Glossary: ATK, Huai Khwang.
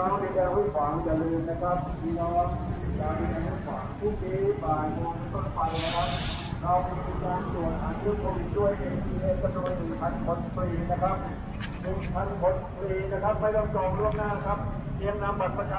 น้องในแดนห้วยขวางอย่าลืมนะครับพี่น้องอย่าลืมห้วยขวางพรุ่งนี้บ่ายโมงต้นไปนะครับเรามีการตรวจหาเชื้อโควิดด้วย ATK จำนวน 1,000 คนฟรีนะครับ 1,000 คนฟรีนะครับไม่ต้องจองล่วงหน้าครับเตรียมนำบัตรประชา